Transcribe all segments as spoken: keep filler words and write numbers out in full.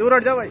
दूर हट जाओ भाई।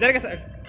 इधर के सर